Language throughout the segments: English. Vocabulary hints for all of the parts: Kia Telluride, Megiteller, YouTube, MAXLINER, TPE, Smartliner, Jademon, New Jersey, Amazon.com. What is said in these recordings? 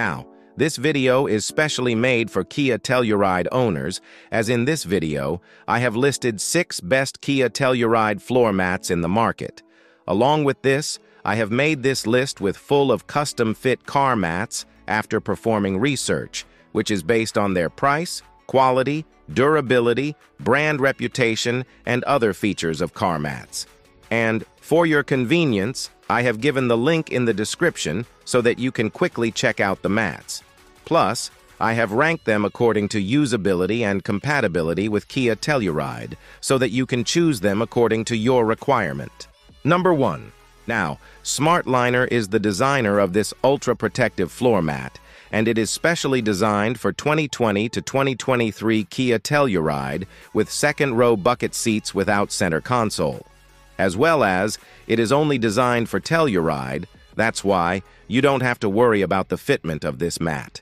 Now, this video is specially made for Kia Telluride owners, as in this video, I have listed 6 best Kia Telluride floor mats in the market. Along with this, I have made this list with full of custom-fit car mats after performing research, which is based on their price, quality, durability, brand reputation, and other features of car mats. And, for your convenience, I have given the link in the description so that you can quickly check out the mats. Plus, I have ranked them according to usability and compatibility with Kia Telluride, so that you can choose them according to your requirement. Number 1. Now, Smartliner is the designer of this ultra-protective floor mat, and it is specially designed for 2020 to 2023 Kia Telluride with second-row bucket seats without center console. As well as, it is only designed for Telluride, that's why you don't have to worry about the fitment of this mat.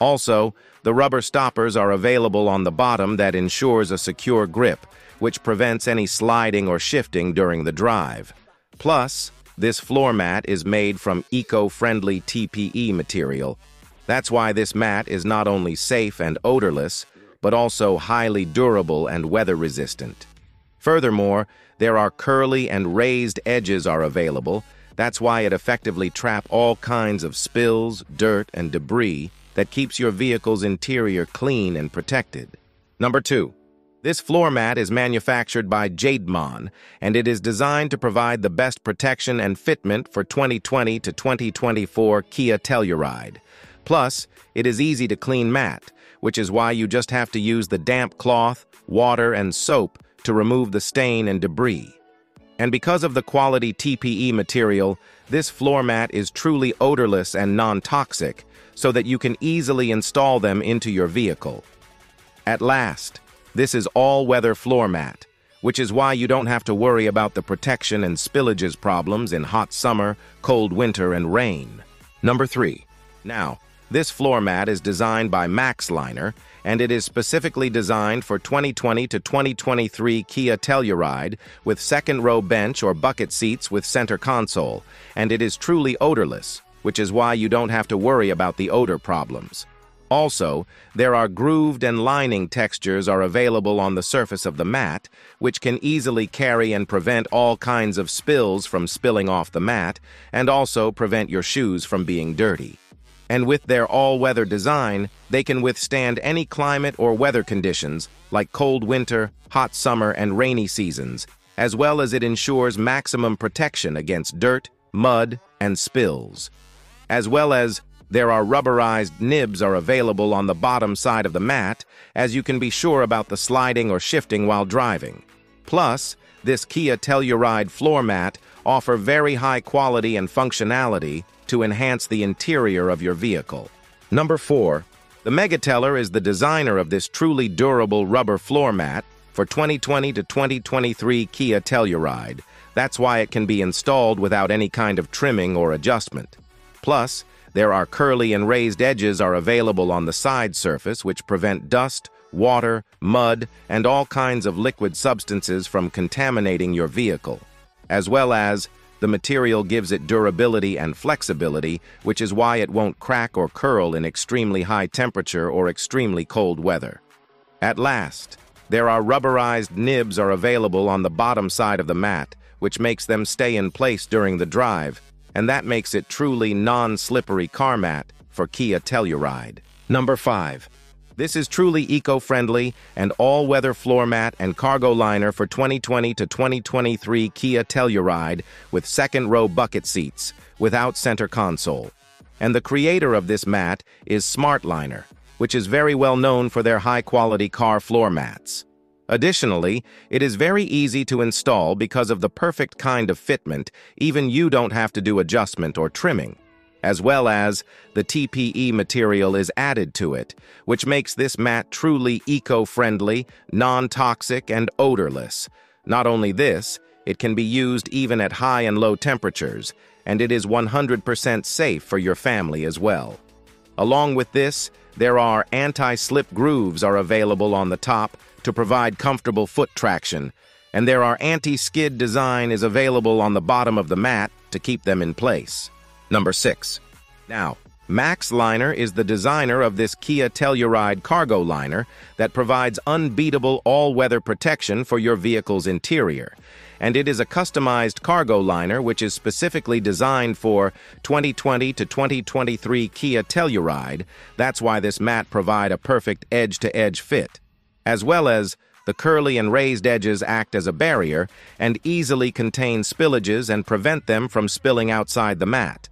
Also, the rubber stoppers are available on the bottom that ensures a secure grip, which prevents any sliding or shifting during the drive. Plus, this floor mat is made from eco-friendly TPE material. That's why this mat is not only safe and odorless, but also highly durable and weather-resistant. Furthermore, there are curly and raised edges are available, that's why it effectively traps all kinds of spills, dirt, and debris that keeps your vehicle's interior clean and protected. Number 2. This floor mat is manufactured by Jademon, and it is designed to provide the best protection and fitment for 2020 to 2024 Kia Telluride. Plus, it is easy to clean mat, which is why you just have to use the damp cloth, water, and soap to remove the stain and debris. And because of the quality TPE material, this floor mat is truly odorless and non-toxic, so that you can easily install them into your vehicle. At last, this is all-weather floor mat, which is why you don't have to worry about the protection and spillages problems in hot summer, cold winter, and rain. Number 3. Now, this floor mat is designed by MAXLINER, and it is specifically designed for 2020 to 2023 Kia Telluride with second-row bench or bucket seats with center console, and it is truly odorless, which is why you don't have to worry about the odor problems. Also, there are grooved and lining textures are available on the surface of the mat, which can easily carry and prevent all kinds of spills from spilling off the mat, and also prevent your shoes from being dirty. And with their all-weather design, they can withstand any climate or weather conditions, like cold winter, hot summer, and rainy seasons, as well as it ensures maximum protection against dirt, mud, and spills. As well as, there are rubberized nibs are available on the bottom side of the mat, as you can be sure about the sliding or shifting while driving. Plus, this Kia Telluride floor mat offers very high quality and functionality to enhance the interior of your vehicle. Number 4. The Megiteller is the designer of this truly durable rubber floor mat for 2020 to 2023 Kia Telluride. That's why it can be installed without any kind of trimming or adjustment. Plus, there are curly and raised edges are available on the side surface which prevent dust, water, mud, and all kinds of liquid substances from contaminating your vehicle. As well as, the material gives it durability and flexibility, which is why it won't crack or curl in extremely high temperature or extremely cold weather. At last, there are rubberized nibs are available on the bottom side of the mat, which makes them stay in place during the drive, and that makes it truly non-slippery car mat for Kia Telluride. Number 5. This is truly eco-friendly and all-weather floor mat and cargo liner for 2020 to 2023 Kia Telluride with second-row bucket seats, without center console. And the creator of this mat is Smartliner, which is very well known for their high-quality car floor mats. Additionally, it is very easy to install because of the perfect kind of fitment, even you don't have to do adjustment or trimming. As well as, the TPE material is added to it, which makes this mat truly eco-friendly, non-toxic, and odorless. Not only this, it can be used even at high and low temperatures, and it is 100% safe for your family as well. Along with this, there are anti-slip grooves are available on the top to provide comfortable foot traction, and there are anti-skid design is available on the bottom of the mat to keep them in place. Number 6. Now, MAXLINER is the designer of this Kia Telluride cargo liner that provides unbeatable all-weather protection for your vehicle's interior. And it is a customized cargo liner which is specifically designed for 2020 to 2023 Kia Telluride. That's why this mat provides a perfect edge-to-edge fit. As well as, the curly and raised edges act as a barrier and easily contain spillages and prevent them from spilling outside the mat.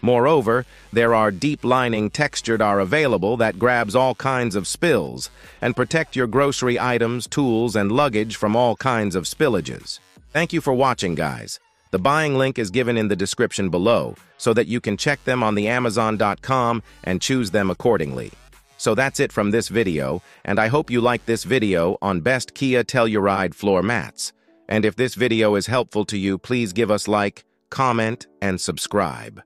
Moreover, there are deep lining textured are available that grabs all kinds of spills and protect your grocery items, tools, and luggage from all kinds of spillages. Thank you for watching, guys. The buying link is given in the description below so that you can check them on the Amazon.com and choose them accordingly. So that's it from this video, and I hope you like this video on best Kia Telluride floor mats. And if this video is helpful to you, please give us like, comment, and subscribe.